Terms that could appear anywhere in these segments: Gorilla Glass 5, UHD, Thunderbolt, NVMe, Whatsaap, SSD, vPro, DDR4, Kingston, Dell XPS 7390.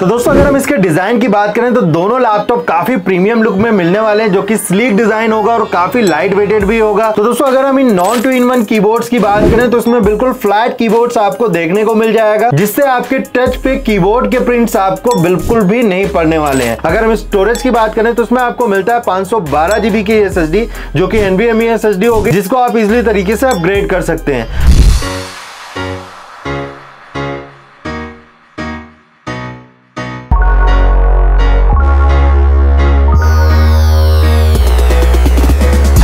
तो दोस्तों अगर हम इसके डिजाइन की बात करें तो दोनों लैपटॉप काफी प्रीमियम लुक में मिलने वाले हैं, जो कि स्लीक डिजाइन होगा और काफी लाइट वेटेड भी होगा। तो दोस्तों अगर हम इन नॉन 2-in-1 कीबोर्ड्स की बात करें तो इसमें बिल्कुल फ्लैट कीबोर्ड्स आपको देखने को मिल जाएगा, जिससे आपके टच पे कीबोर्ड के प्रिंट्स आपको बिल्कुल भी नहीं पड़ने वाले हैं। अगर हम स्टोरेज की बात करें तो इसमें आपको मिलता है 512 GB की SSD, जो कि NVMe SSD होगी, जिसको आप इजीली तरीके से अपग्रेड कर सकते हैं।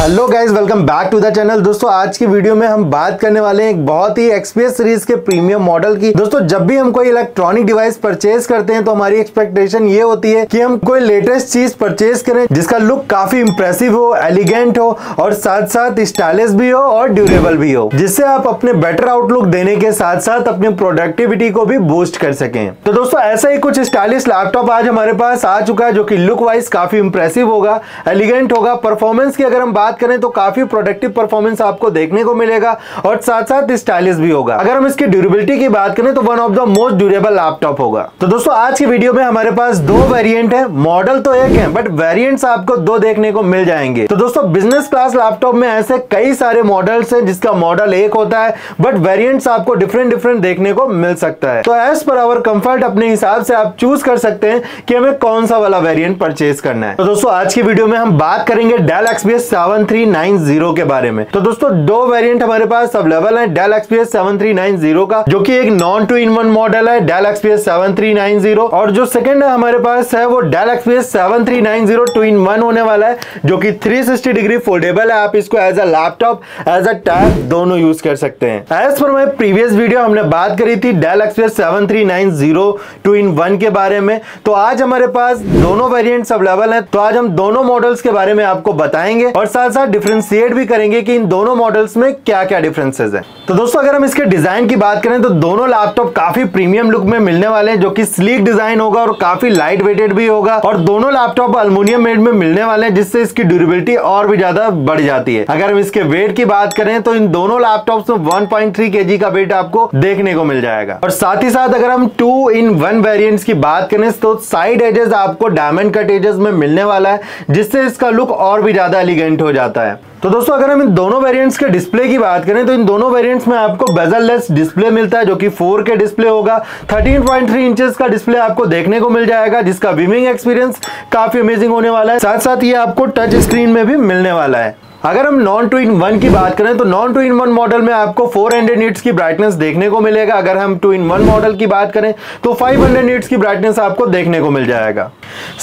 Hello guys, welcome back to the channel. दोस्तों आज की वीडियो में हम बात करने वाले हैं एक बहुत ही XPS सीरीज के प्रीमियम मॉडल की। दोस्तों जब भी हम कोई इलेक्ट्रॉनिक डिवाइस परचेज करते हैं तो हमारी एक्सपेक्टेशन ये होती है कि हम कोई लेटेस्ट चीज परचेज करें जिसका लुक काफी इंप्रेसिव हो, एलिगेंट हो और साथ साथ स्टाइलिश भी हो और ड्यूरेबल भी हो, जिससे आप अपने बेटर आउटलुक देने के साथ साथ अपनी प्रोडक्टिविटी को भी बूस्ट कर सकें। तो दोस्तों ऐसा ही कुछ स्टाइलिश लैपटॉप आज हमारे पास आ चुका है, जो की लुक वाइज काफी इंप्रेसिव होगा, एलिगेंट होगा। परफॉर्मेंस की अगर हम बात करें तो काफी प्रोडक्टिव परफॉर्मेंस आपको देखने को मिलेगा और साथ साथ स्टाइलिश भी होगा। अगर हम इसकी ड्यूरेबिलिटी की बात करें तो one of the most durable laptop होगा। तो दोस्तों आज की वीडियो में हमारे पास दो वेरिएंट है, मॉडल तो एक है बट वेरिएंट्स आपको दो देखने को मिल जाएंगे। तो दोस्तों बिजनेस क्लास लैपटॉप में ऐसे कई सारे मॉडल्स हैं जिसका मॉडल एक होता है बट वेरिएंट्स आपको डिफरेंट डिफरेंट देखने को मिल सकता है। तो एज पर आवर कंफर्ट अपने हिसाब से आप चूज कर सकते हैं कि हमें कौन सा वाला वेरिएंट परचेज करना है। तो दोस्तों आज की वीडियो में हम बात करेंगे डेल XPS 7390 के बारे में। तो दोस्तों दो वेरिएंट हमारे पास अवेलेबल है डेल XPS 7390 का, जो कि एक नॉन 2-in-1 मॉडल है डेल XPS 7390, और जो सेकंड है हमारे पास है वो डेल XPS 7390 2 in 1 होने वाला है, जो कि 360 डिग्री फोल्डेबल है। आप इसको as a laptop, as a tab दोनों यूज कर सकते हैं। As per my previous video हमने बात करी थी डेल XPS 7390 2 in 1 के बारे में, तो आज हमारे पास दोनों वेरिएंट्स अवेलेबल हैं। तो आज हम दोनों मॉडल्स के बारे में आपको बताएंगे और साथ साथ डिफरेंशिएट भी करेंगे कि इन दोनों मॉडल्स में क्या क्या डिफरेंसेस हैं। तो दोस्तों अगर हम इसके डिजाइन की बात करें तो दोनों लैपटॉप काफी प्रीमियम लुक में मिलने वाले हैं, जो कि स्लीक डिजाइन होगा और काफी लाइट वेटेड भी होगा, और दोनों लैपटॉप एल्युमिनियम मेड में मिलने वाले हैं, जिससे इसकी ड्यूरेबिलिटी और भी ज्यादा बढ़ जाती है। अगर हम इसके वेट की बात करें तो इन दोनों लैपटॉप में 1.3 kg का वेट आपको देखने को मिल जाएगा। और साथ ही साथ अगर हम 2-in-1 वेरिएंट्स की बात करें तो साइड एजेस आपको डायमंड कट एजेस में मिलने वाला है, जिससे इसका लुक और भी ज्यादा एलिगेंट हो जाता है। तो दोस्तों अगर हम इन दोनों वेरिएंट्स के डिस्प्ले की बात करें तो इन दोनों वेरिएंट्स में आपको बेजललेस डिस्प्ले मिलता है, जो कि 4K डिस्प्ले होगा। 13.3 इंचेस का डिस्प्ले आपको देखने को मिल जाएगा, जिसका व्यूइंग एक्सपीरियंस काफी अमेजिंग होने वाला है। साथ साथ ये आपको टच स्क्रीन में भी मिलने वाला है। अगर हम नॉन 2-in-1 की बात करें तो नॉन 2-in-1 मॉडल में आपको 400 निट्स की ब्राइटनेस देखने को मिलेगा। अगर हम 2-in-1 मॉडल की बात करें तो 500 निट्स की ब्राइटनेस आपको देखने को मिल जाएगा।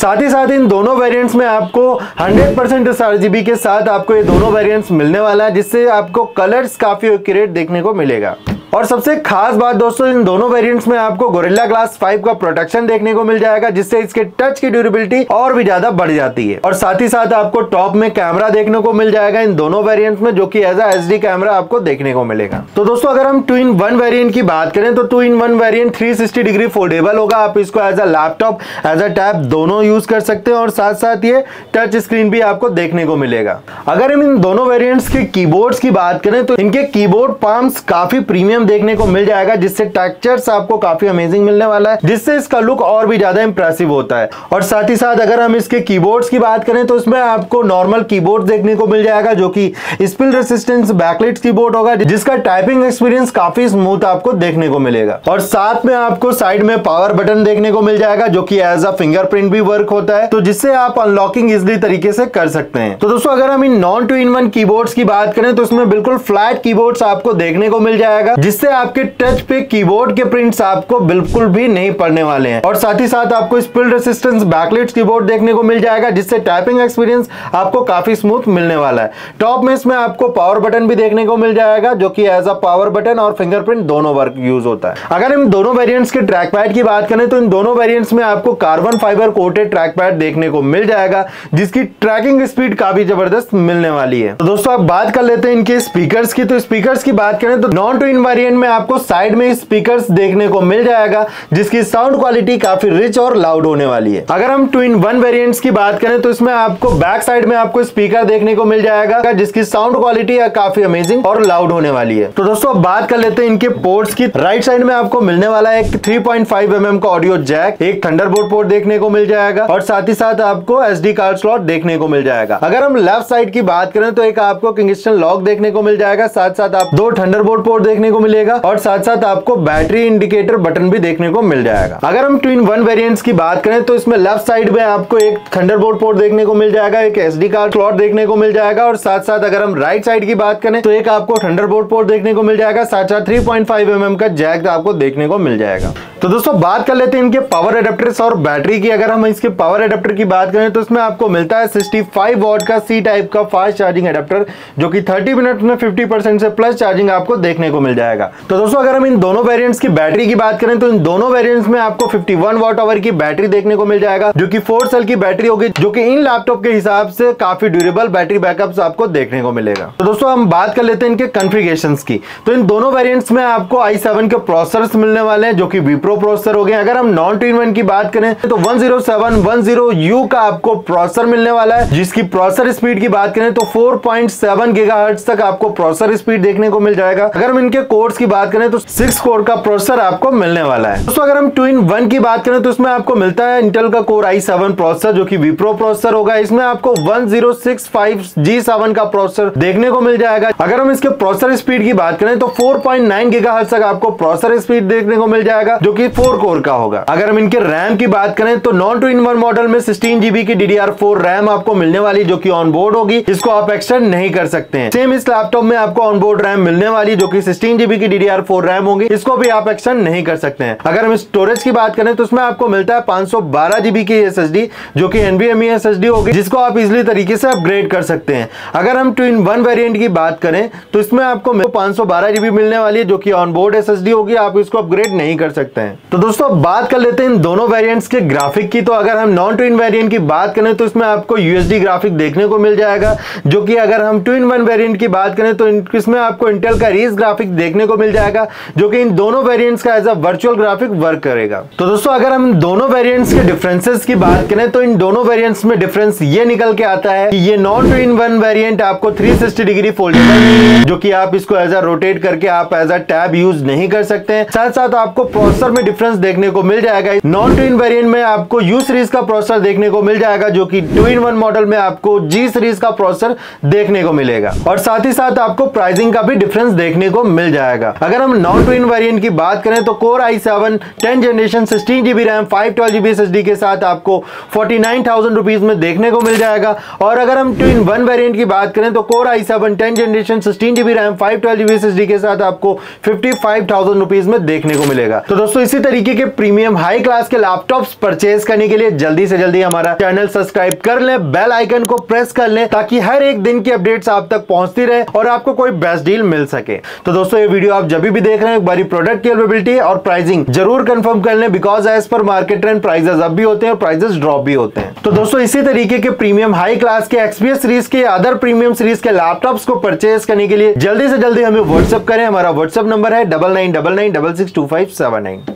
साथ ही साथ इन दोनों वेरिएंट्स में आपको 100% RGB के साथ आपको ये दोनों वेरिएंट्स मिलने वाला है, जिससे आपको कलर्स काफी एक्यूरेट देखने को मिलेगा। और सबसे खास बात दोस्तों, इन दोनों वेरिएंट्स में आपको गोरिल्ला ग्लास 5 का प्रोटेक्शन देखने को मिल जाएगा, जिससे इसके टच की ड्यूरेबिलिटी और भी ज्यादा बढ़ जाती है। और साथ ही साथ आपको टॉप में कैमरा देखने को मिल जाएगा इन दोनों वेरिएंट्स में, जो कि एज अ SD कैमरा आपको देखने को मिलेगा। तो दोस्तों अगर हम 2-in-1 वेरिएंट की बात करें तो 2-in-1 वेरिएंट 360 डिग्री फोल्डेबल होगा। आप इसको as a laptop, as a tab दोनों यूज कर सकते हैं और साथ साथ ये टच स्क्रीन भी आपको देखने को मिलेगा। अगर हम इन दोनों वेरिएंट्स के कीबोर्ड्स की बात करें तो इनके कीबोर्ड पाम्स काफी प्रीमियम देखने को मिल जाएगा, जिससे टेक्सचर्स आपको काफी अमेजिंग मिलने वाला है, जिससे इसका लुक और भी ज्यादा इंप्रेसिव होता है। और साथ ही साथ अगर हम इसके कीबोर्ड्स की बात करें तो इसमें आपको नॉर्मल कीबोर्ड देखने को मिल जाएगा, जो कि स्पिल रेसिस्टेंस बैकलाइट कीबोर्ड होगा, जिसका टाइपिंग एक्सपीरियंस काफी स्मूथ आपको देखने को मिलेगा। और साथ में आपको साइड में पावर बटन देखने को मिल जाएगा, जो कि एज अ फिंगरप्रिंट भी वर्क होता है, तो जिससे आप अनलॉकिंग इजीली तरीके से कर सकते हैं। तो दोस्तों अगर हम इन नॉन 2-in-1 कीबोर्ड्स की बात करें तो इसमें बिल्कुल फ्लैट कीबोर्ड्स आपको देखने को मिल जाएगा, जिससे आपके टच पे कीबोर्ड के प्रिंट्स आपको बिल्कुल भी नहीं पड़ने वाले हैं। और साथ ही साथ आपको स्पिल रेसिस्टेंस बैकलाइट कीबोर्ड देखने को मिल जाएगा, जिससे टाइपिंग एक्सपीरियंस आपको काफी स्मूथ मिलने वाला है। टॉप में इसमें आपको पावर बटन भी देखने को मिल जाएगा, जो कि एज अ पावर बटन और फिंगरप्रिंट दोनों वर्क यूज होता है। अगर हम दोनों वेरिएंट्स के ट्रैक पैड की बात करें तो इन दोनों वेरिएंट्स में आपको carbon fibre coated track pad देखने को मिल जाएगा, जिसकी ट्रैकिंग स्पीड काफी जबरदस्त मिलने वाली है। तो दोस्तों आप बात कर लेते हैं इनके स्पीकर की। तो स्पीकर की बात करें तो नॉन 2-in-1 वेरिएंट में आपको साइड में स्पीकर्स देखने को मिल जाएगा जिसकी साउंड क्वालिटी काफी रिच और लाउड होने वाली है। अगर हम 2 in 1 वेरिएंट्स की बात करें तो इसमें आपको बैक साइड में आपको स्पीकर देखने को मिल जाएगा जिसकी साउंड क्वालिटी काफी अमेजिंग और लाउड होने वाली है। तो दोस्तों अब बात कर लेते हैं इनके पोर्ट्स की। राइट साइड में आपको मिलने वाला है एक 3.5 mm का ऑडियो जैक, एक थंडरबोल्ट पोर्ट देखने को मिल जाएगा और साथ ही साथ आपको एसडी कार्ड स्लॉट देखने को मिल जाएगा। अगर हम लेफ्ट साइड की बात करें तो एक आपको किंगस्टन लॉक देखने को मिल जाएगा, साथ साथ आप 2 थंडरबोल्ट पोर्ट देखने को मिलेगा और साथ साथ आपको बैटरी इंडिकेटर बटन भी देखने को मिल जाएगा। अगर हम 2 in 1 वेरिएंट्स की बात करें तो इसमें लेफ्ट साइड में आपको एक थंडरबोल्ट पोर्ट देखने को मिल जाएगा, एक एसडी कार्ड स्लॉट देखने को मिल जाएगा और साथ साथ अगर हम राइट साइड की बात करें तो एक आपको थंडरबोल्ट पोर्ट देखने को मिल जाएगा, साथ साथ 3.5 mm का जैक आपको देखने को मिल जाएगा। तो दोस्तों बात कर लेते हैं इनके पावर एडेप्टर्स और बैटरी की। अगर हम इसके पावर एडेप्टर की बात करें तो इसमें आपको मिलता है 65 वॉट का सी टाइप का फास्ट चार्जिंग एडेप्टर जो कि 30 मिनट में 50% से प्लस चार्जिंग आपको देखने को मिल जाएगा। तो दोस्तों अगर हम इन दोनों वेरिएंट्स की बैटरी की बात करें तो इन दोनों वेरिएंट्स में आपको 51 वॉट आवर की बैटरी देखने को मिल जाएगा जो कि 4 सेल की बैटरी होगी, जो कि इन लैपटॉप के हिसाब से काफी ड्यूरेबल बैटरी बैकअप आपको देखने को मिलेगा। तो दोस्तों हम बात कर लेते हैं इनके कॉन्फ़िगरेशन की। तो इन दोनों वेरिएंट्स में आपको i7 के प्रोसेसर मिलने वाले हैं जो कि vPro प्रोसेसर हो गए। अगर हम नॉन 2 in 1 की बात करें तो 10710U का आपको प्रोसेसर मिलने वाला है जिसकी प्रोसेसर स्पीड की बात करें तो 4.7 गीगाहर्ट्ज तक आपको प्रोसेसर स्पीड देखने को मिल जाएगा। अगर हम इनके कोर्स की बात करें तो 6 कोर का प्रोसेसर आपको मिलने वाला है। दोस्तों अगर हम 2 in 1 की बात करें तो इसमें आपको मिलता है इंटेल का कोर i7 प्रोसेसर जो कि vPro प्रोसेसर होगा। इसमें आपको 1065G7 का प्रोसेसर देखने को मिल जाएगा। अगर हम इसके प्रोसेसर स्पीड की बात करें तो 4.9 गीगाहर्ट्ज तक आपको प्रोसेसर स्पीड देखने को मिल जाएगा जो कि 4 कोर का होगा। अगर हम इनके रैम की बात करें तो नॉन 2 in 1 मॉडल में 16 GB की DDR4 रैम आपको मिलने वाली जो कि ऑन बोर्ड होगी, इसको आप एक्सटेंड नहीं कर सकते हैं। सेम इस लैपटॉप में आपको ऑन बोर्ड रैम मिलने वाली जो कि 16 GB की DDR4 रैम होगी, इसको भी आप एक्सटेंड नहीं कर सकते हैं। अगर हम स्टोरेज की बात करें तो इसमें आपको मिलता है 512 GB की SSD जो कि NVMe SSD होगी, जिसको आप इजिली तरीके से अपग्रेड कर सकते हैं। अगर हम 2 in 1 वेरिएंट की बात करें तो इसमें आपको 512 GB मिलने वाली है जो कि ऑन बोर्ड SSD होगी, आप इसको अपग्रेड नहीं कर सकते हैं। तो दोस्तों बात कर लेते हैं इन दोनों वेरिएंट्स के ग्राफिक की। तो अगर हम नॉन 2 in 1 वेरिएंट की बात करें तो इसमें आपको UHD ग्राफिक देखने को मिल जाएगा जो कि अगर हम 2 in 1 वेरिएंट की बात करें तो इसमें आपको इंटेल का रीज ग्राफिक देखने को मिल जाएगा जो कि इन दोनों वेरिएंट्स का as a virtual graphic work करेगा। तो दोस्तों अगर हम दोनों वेरिएंट्स के डिफरेंसेस की बात करें तो इन दोनों वेरिएंट्स में डिफरेंस ये निकल के आता है कि ये नॉन 2 in 1 वेरिएंट आपको 360 डिग्री फोल्डेबल जो कि आप इसको एज अ रोटेट करके आप एज अ टैब यूज नहीं कर सकते हैं। साथ साथ आपको प्रोसेसर में डिफरेंस देखने को मिल जाएगा। नॉन 2 in वेरिएंट में आपको U सीरीज का प्रोसेसर देखने को मिल जाएगा जो कि 2 in 1 मॉडल में आपको G सीरीज का प्रोसेसर देखने को मिलेगा और साथ ही साथ आपको प्राइसिंग का भी डिफरेंस देखने को मिल जाएगा। अगर हम नॉन 2 in वेरिएंट की बात करें तो core i7 10 generation 16 GB RAM 512 GB SSD के साथ आपको 49,000 रुपीज में देखने को मिल जाएगा और अगर हम 2 in 1 वेरिएंट की बात करें तो core i7 10 generation 16 GB RAM 512 GB SSD के साथ आपको 55,000 रुपीज में देखने को मिलेगा। तो दोस्तों इसी तरीके के प्रीमियम हाई क्लास के लैपटॉप्स परचेज करने के लिए जल्दी से जल्दी हमारा चैनल सब्सक्राइब कर लें, बेल आइकन को प्रेस कर लें ताकि हर एक दिन की अपडेट्स आप तक पहुंचती रहे और आपको कोई बेस्ट डील मिल सके। तो दोस्तों ये वीडियो आप जब भी देख रहे हैं एक बारी प्रोडक्ट की अवेलेबिलिटी और प्राइसिंग जरूर कंफर्म कर लें because as per market trend prices up भी होते हैं और प्राइजेस ड्रॉप भी होते हैं। तो दोस्तों इसी तरीके के प्रीमियम हाई क्लास के XPS सीरीज के अदर प्रीमियम सीरीज के लैपटॉप्स को परचेज करने के लिए जल्दी से जल्दी हमें व्हाट्सएप करें। हमारा व्हाट्सएप नंबर है 9999 62579।